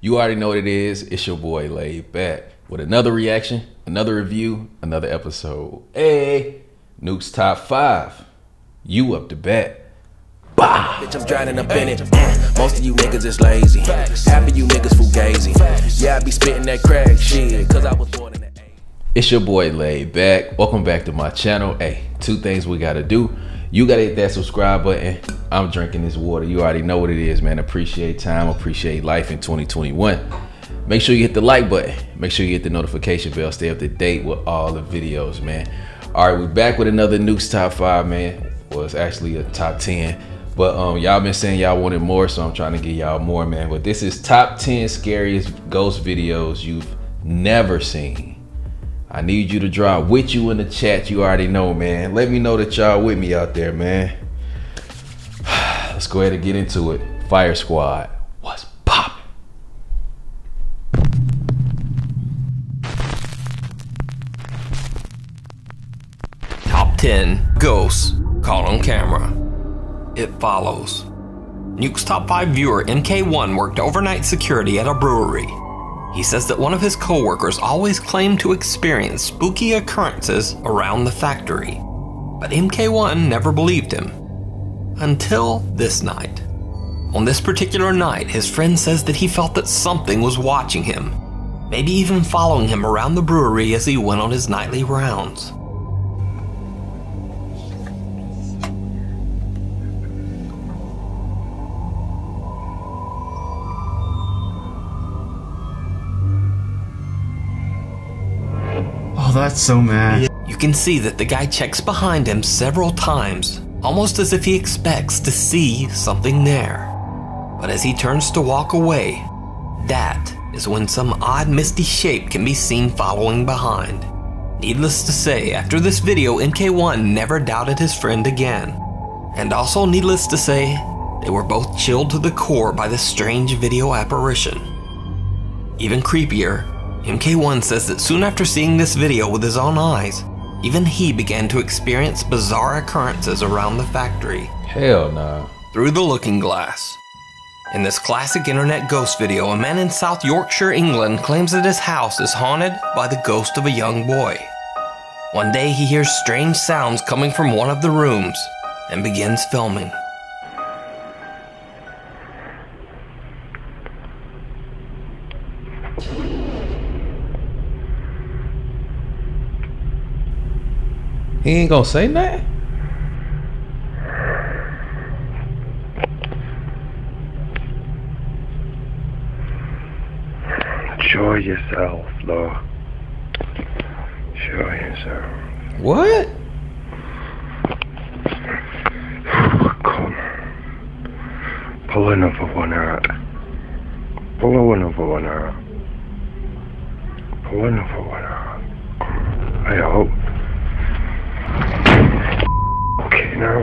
You already know what it is. It's your boy Laid Back with another reaction, another review, another episode. Hey, Nukes Top 5. You up to bat. Bah! Bitch, I'm drowning up in it. Most of you niggas is lazy. Half of you niggas fugazi. Yeah, I be spitting that crack shit because I was born in the 80s. It's your boy Laid Back. Welcome back to my channel. Hey, two things we gotta do. You gotta hit that subscribe button. I'm drinking this water. You already know what it is, man. Appreciate time, appreciate life in 2021. Make sure you hit the like button. Make sure you hit the notification bell. Stay up to date with all the videos, man. All right, we're back with another Nukes Top 5, man. Well, it's actually a top 10. But y'all been saying y'all wanted more, so I'm trying to get y'all more, man. But this is top 10 scariest ghost videos you've never seen. I need you to drop with you in the chat. You already know, man. Let me know that y'all with me out there, man. Let's go ahead and get into it. FireSquad, what's poppin'? Top 10 ghosts caught on camera. It follows. Nukes Top 5 viewer MK1 worked overnight security at a brewery. He says that one of his co-workers always claimed to experience spooky occurrences around the factory, but MK1 never believed him. Until this night. On this particular night, his friend says that he felt that something was watching him, maybe even following him around the brewery as he went on his nightly rounds. That's so mad. You can see that the guy checks behind him several times, almost as if he expects to see something there. But as he turns to walk away, that is when some odd misty shape can be seen following behind. Needless to say, after this video, MK1 never doubted his friend again. And also needless to say, they were both chilled to the core by this strange video apparition. Even creepier, MK1 says that soon after seeing this video with his own eyes, even he began to experience bizarre occurrences around the factory. Hell nah. Through the looking glass. In this classic internet ghost video, a man in South Yorkshire, England claims that his house is haunted by the ghost of a young boy. One day he hears strange sounds coming from one of the rooms and begins filming. He ain't gonna say nothing? Show yourself, though. Show yourself. What? Come on. Pull another one out. Pull another one out. Pull another one out. I hope. No.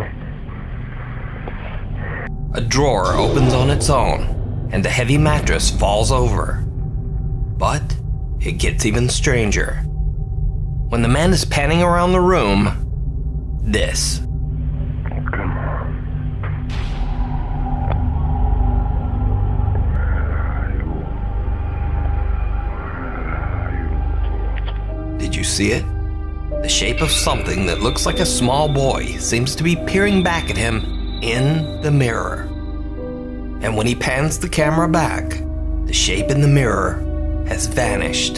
A drawer opens on its own, and the heavy mattress falls over. But it gets even stranger. When the man is panning around the room, this. Come on. Did you see it? The shape of something that looks like a small boy seems to be peering back at him in the mirror. And when he pans the camera back, the shape in the mirror has vanished.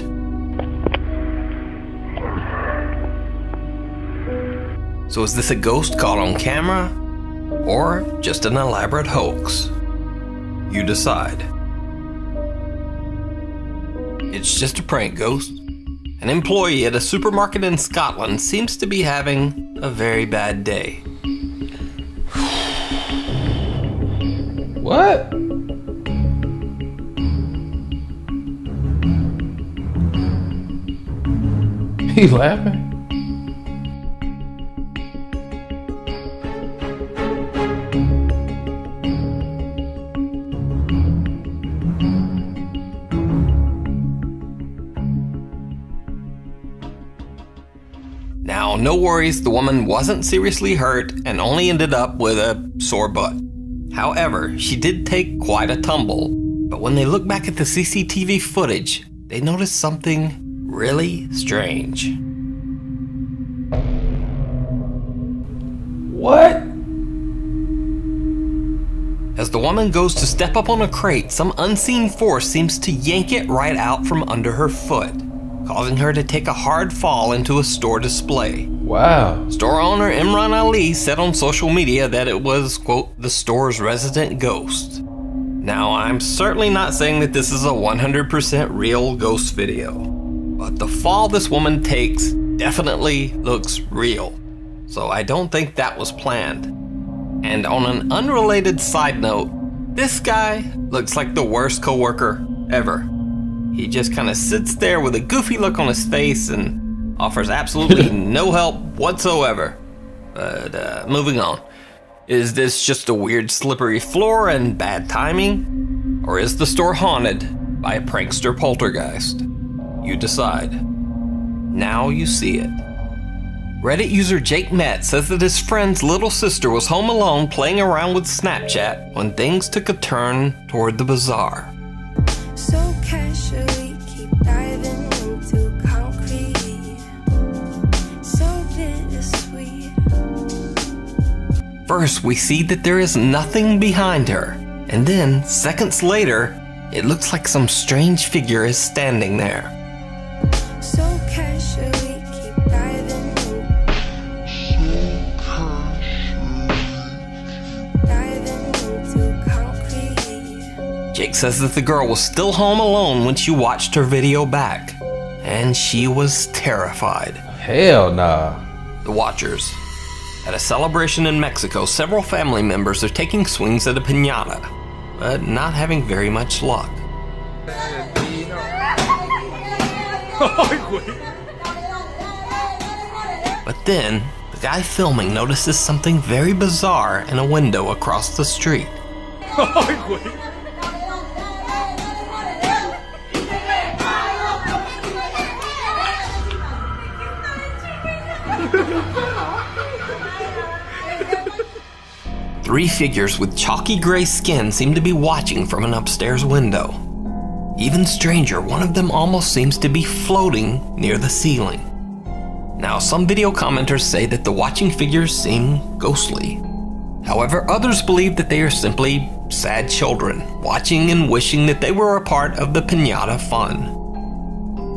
So is this a ghost caught on camera or just an elaborate hoax? You decide. It's just a prank, ghost. An employee at a supermarket in Scotland seems to be having a very bad day. What? He's laughing. No worries, the woman wasn't seriously hurt and only ended up with a sore butt. However, she did take quite a tumble But when they looked back at the CCTV footage, they noticed something really strange. What? As the woman goes to step up on a crate, some unseen force seems to yank it right out from under her foot, causing her to take a hard fall into a store display. Wow. Store owner Imran Ali said on social media that it was, quote, the store's resident ghost. Now, I'm certainly not saying that this is a 100% real ghost video, but the fall this woman takes definitely looks real. So I don't think that was planned. And on an unrelated side note, this guy looks like the worst coworker ever. He just kind of sits there with a goofy look on his face and offers absolutely no help whatsoever. But moving on. Is this just a weird slippery floor and bad timing? Or is the store haunted by a prankster poltergeist? You decide. Now you see it. Reddit user Jake Matt says that his friend's little sister was home alone playing around with Snapchat when things took a turn toward the bizarre. So casually keep diving into concrete, so bittersweet. First, we see that there is nothing behind her, and then, seconds later, it looks like some strange figure is standing there. So casually. Jake says that the girl was still home alone when she watched her video back, and she was terrified. Hell nah. The Watchers. At a celebration in Mexico, several family members are taking swings at a piñata, but not having very much luck. But then, the guy filming notices something very bizarre in a window across the street. Three figures with chalky gray skin seem to be watching from an upstairs window. Even stranger, one of them almost seems to be floating near the ceiling. Now, some video commenters say that the watching figures seem ghostly. However, others believe that they are simply sad children, watching and wishing that they were a part of the piñata fun.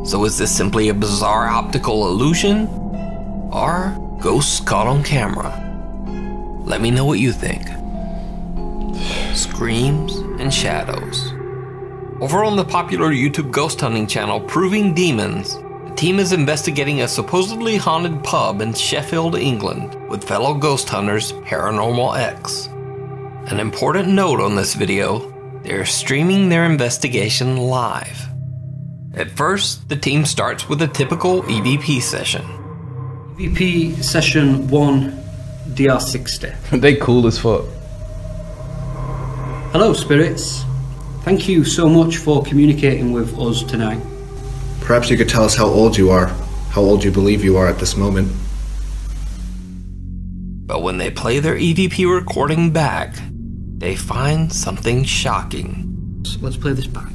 So is this simply a bizarre optical illusion? Or ghosts caught on camera? Let me know what you think. Screams and shadows. Over on the popular YouTube ghost hunting channel Proving Demons, the team is investigating a supposedly haunted pub in Sheffield, England, with fellow ghost hunters Paranormal X. An important note on this video, they are streaming their investigation live. At first, the team starts with a typical EVP session. EVP session 1. DR60. They cool as fuck. Hello, spirits. Thank you so much for communicating with us tonight. Perhaps you could tell us how old you are, how old you believe you are at this moment. But when they play their EVP recording back, they find something shocking. So let's play this back.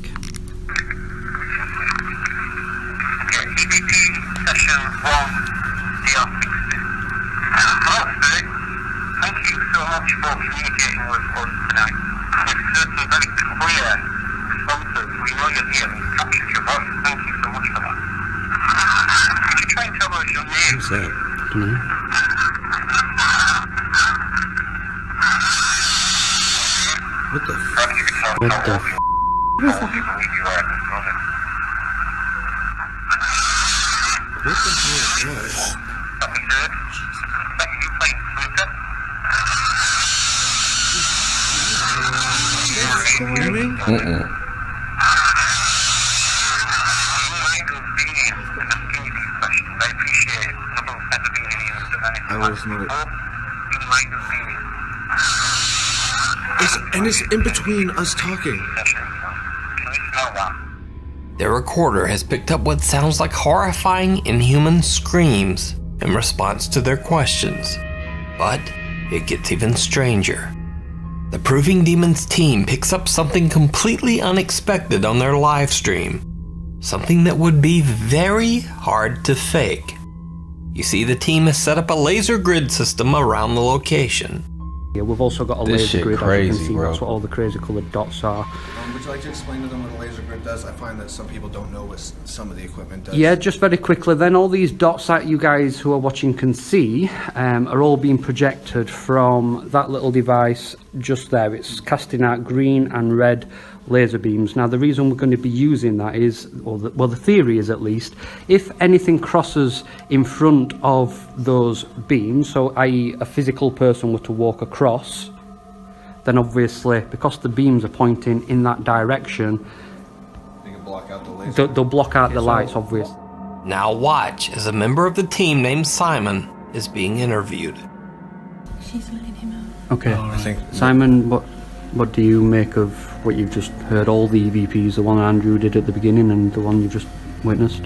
Session 1, DR60. Thank you for communicating with us tonight. We've heard some very clear responses. We know you're here. We've captured your voice. Thank you so much for that. Could you try and tell us your name? Who's that? I don't know. What the f***? What the f***? What the hell is that? I was not. And it's in between us talking. Their recorder has picked up what sounds like horrifying inhuman screams in response to their questions. But it gets even stranger. the Proving Demons team picks up something completely unexpected on their live stream, something that would be very hard to fake. You see, the team has set up a laser grid system around the location. Yeah, we've also got a laser grid, crazy, as you can see, bro. That's what all the crazy coloured dots are. Would you like to explain to them what a laser grid does? I find that some people don't know what some of the equipment does. Yeah, just very quickly then, all these dots that you guys who are watching can see are all being projected from that little device just there. It's casting out green and red laser beams. Now the reason we're going to be using that is, or the, well, the theory is at least, if anything crosses in front of those beams, so i.e. a physical person were to walk across, then obviously because the beams are pointing in that direction, they can block out the laser. They'll block out the lights, obviously. Now watch as a member of the team named Simon is being interviewed. She's letting him out. Okay, oh, I think Simon, what do you make of what you've just heard? All the EVPs, the one Andrew did at the beginning and the one you've just witnessed?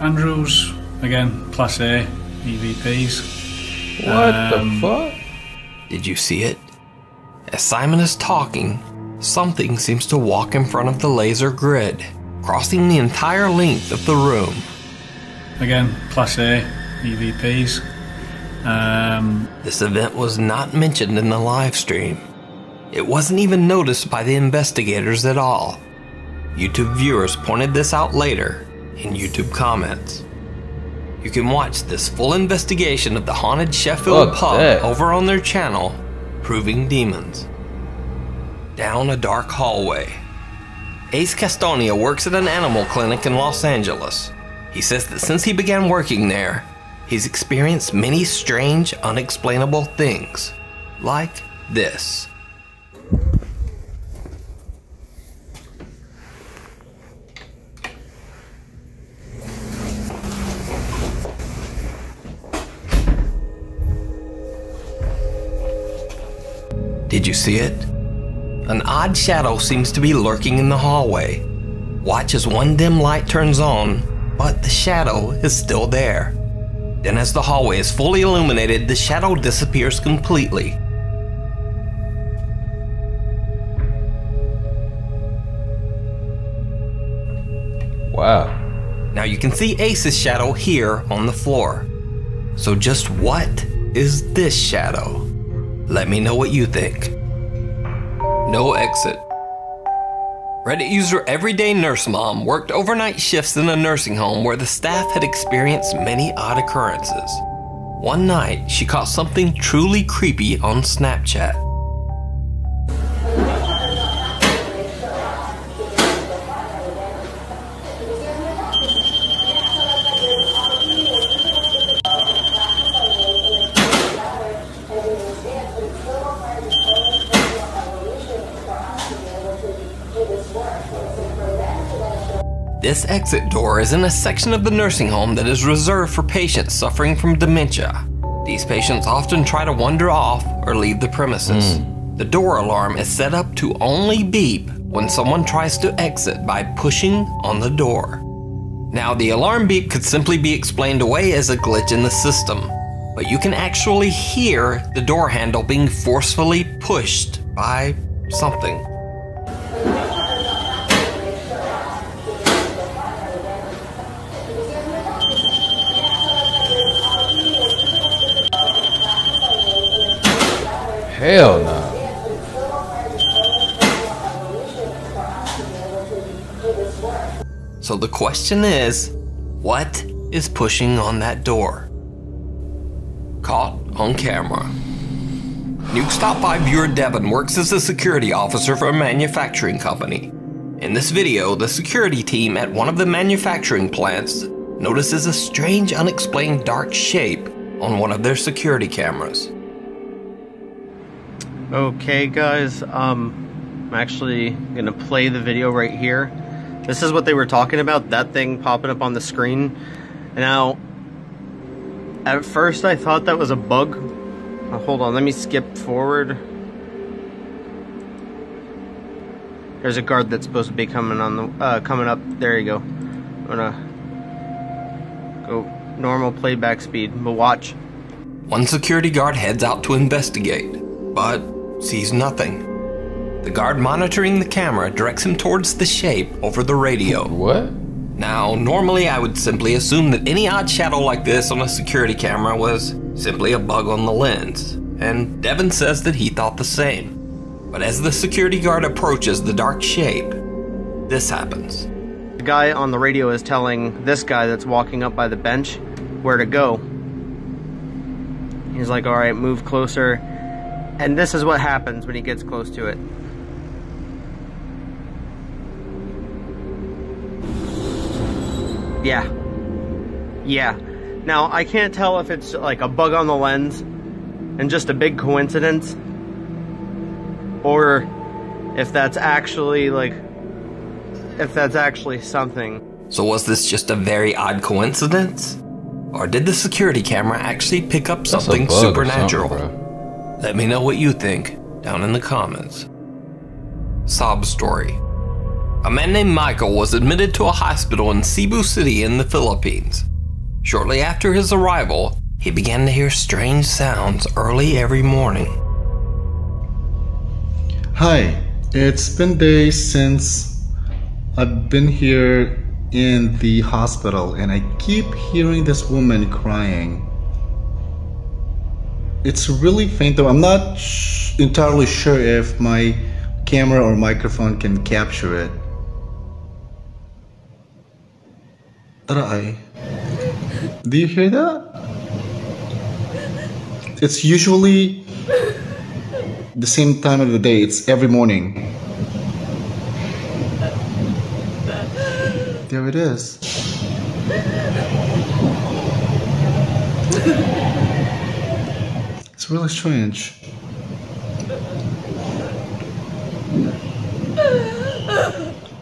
Andrew's, again, Class A EVPs. What the fuck? Did you see it? As Simon is talking, something seems to walk in front of the laser grid, crossing the entire length of the room. Again, Class A EVPs. This event was not mentioned in the live stream. It wasn't even noticed by the investigators at all. YouTube viewers pointed this out later in YouTube comments. You can watch this full investigation of the haunted Sheffield pub over on their channel, Proving Demons. Down a dark hallway. Ace Castonia works at an animal clinic in Los Angeles. He says that since he began working there, he's experienced many strange, unexplainable things, like this. Did you see it? An odd shadow seems to be lurking in the hallway. Watch as one dim light turns on, but the shadow is still there. Then as the hallway is fully illuminated, the shadow disappears completely. Wow. Now you can see Ace's shadow here on the floor. So just what is this shadow? Let me know what you think. No exit. Reddit user Everyday Nurse Mom worked overnight shifts in a nursing home where the staff had experienced many odd occurrences. One night, she caught something truly creepy on Snapchat. This exit door is in a section of the nursing home that is reserved for patients suffering from dementia. These patients often try to wander off or leave the premises. The door alarm is set up to only beep when someone tries to exit by pushing on the door. Now, the alarm beep could simply be explained away as a glitch in the system, but you can actually hear the door handle being forcefully pushed by something. Hell no. So the question is, what is pushing on that door? Caught on camera. Nukes Top 5 viewer Devin works as a security officer for a manufacturing company. In this video, the security team at one of the manufacturing plants notices a strange, unexplained dark shape on one of their security cameras. Okay guys, I'm actually gonna play the video right here. This is what they were talking about, that thing popping up on the screen. Now, at first I thought that was a bug. Hold on, let me skip forward. There's a guard that's supposed to be coming on the coming up. There you go. I'm gonna go normal playback speed, but watch. One security guard heads out to investigate, but sees nothing. The guard monitoring the camera directs him towards the shape over the radio. What? Now, normally I would simply assume that any odd shadow like this on a security camera was simply a bug on the lens, and Devin says that he thought the same. But as the security guard approaches the dark shape, this happens. The guy on the radio is telling this guy that's walking up by the bench where to go. He's like, all right, move closer. And this is what happens when he gets close to it. Yeah. Yeah. Now, I can't tell if it's like a bug on the lens and just a big coincidence, or if that's actually like, if that's actually something. So was this just a very odd coincidence? Or did the security camera actually pick up something supernatural? Something, let me know what you think down in the comments. Sob story. A man named Michael was admitted to a hospital in Cebu City in the Philippines. Shortly after his arrival, he began to hear strange sounds early every morning. Hi, it's been days since I've been here in the hospital, and I keep hearing this woman crying. It's really faint though. I'm not entirely sure if my camera or microphone can capture it. Aray. Do you hear that? It's usually the same time of the day. It's every morning. There it is. It's really strange.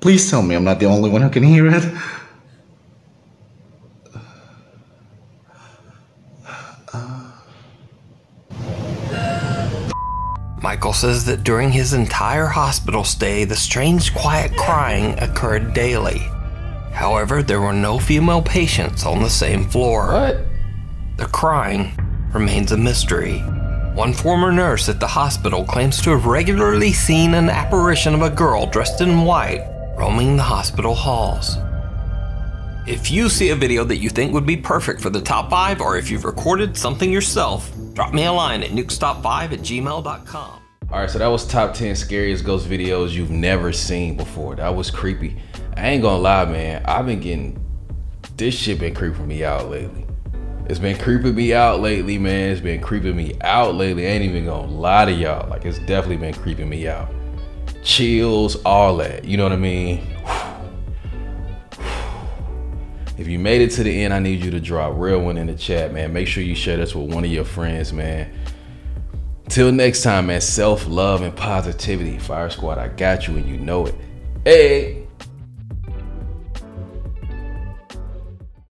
Please tell me I'm not the only one who can hear it. Michael says that during his entire hospital stay, the strange quiet crying occurred daily. However, there were no female patients on the same floor. What? The crying remains a mystery. One former nurse at the hospital claims to have regularly seen an apparition of a girl dressed in white roaming the hospital halls. If you see a video that you think would be perfect for the top 5, or if you've recorded something yourself, drop me a line at nukestop5@gmail.com. Alright, so that was top 10 scariest ghost videos you've never seen before. That was creepy. I ain't gonna lie, man. I've been getting... This shit been creeping me out lately. It's been creeping me out lately, man. It's been creeping me out lately. I ain't even gonna lie to y'all. Like, it's definitely been creeping me out. Chills, all that. You know what I mean? If you made it to the end, I need you to drop real one in the chat, man. Make sure you share this with one of your friends, man. Till next time, man. Self-love and positivity. Fire Squad, I got you and you know it. Hey!